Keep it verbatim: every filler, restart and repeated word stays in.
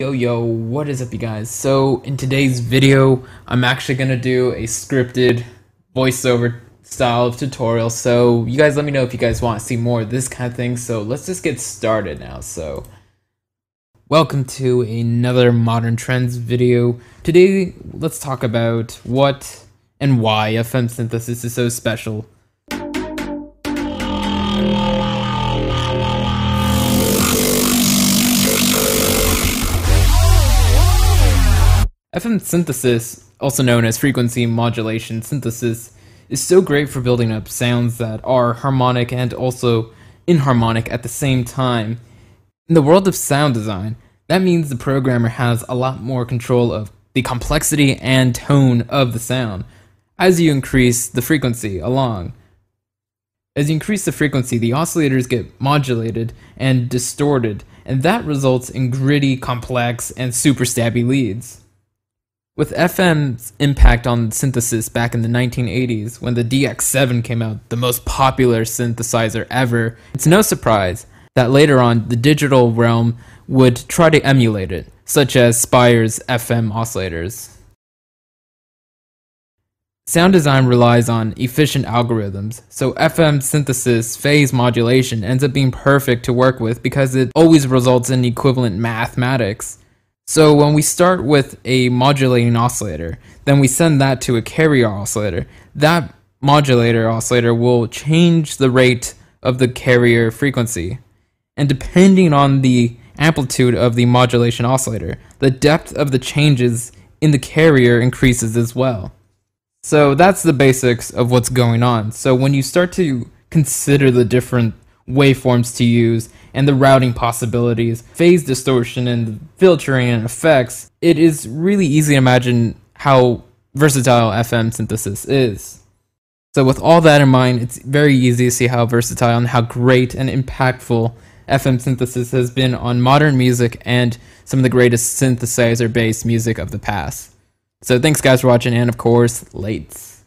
Yo yo, what is up you guys? So in today's video I'm actually gonna do a scripted voiceover style of tutorial, so you guys let me know if you guys want to see more of this kind of thing. So let's just get started now. So welcome to another Modern Trends video. Today let's talk about what and why F M synthesis is so special. F M synthesis, also known as frequency modulation synthesis, is so great for building up sounds that are harmonic and also inharmonic at the same time. In the world of sound design, that means the programmer has a lot more control of the complexity and tone of the sound as you increase the frequency along. As you increase the frequency, the oscillators get modulated and distorted, and that results in gritty, complex, and super stabby leads. With F M's impact on synthesis back in the nineteen eighties, when the D X seven came out, the most popular synthesizer ever, it's no surprise that later on the digital realm would try to emulate it, such as Spire's F M oscillators. Sound design relies on efficient algorithms, so F M synthesis phase modulation ends up being perfect to work with because it always results in equivalent mathematics. So when we start with a modulating oscillator, then we send that to a carrier oscillator. That modulator oscillator will change the rate of the carrier frequency. And depending on the amplitude of the modulation oscillator, the depth of the changes in the carrier increases as well. So that's the basics of what's going on. So when you start to consider the different waveforms to use and the routing possibilities, phase distortion and filtering and effects, it is really easy to imagine how versatile F M synthesis is. So with all that in mind, it's very easy to see how versatile and how great and impactful F M synthesis has been on modern music and some of the greatest synthesizer based music of the past. So thanks guys for watching, and of course, lates.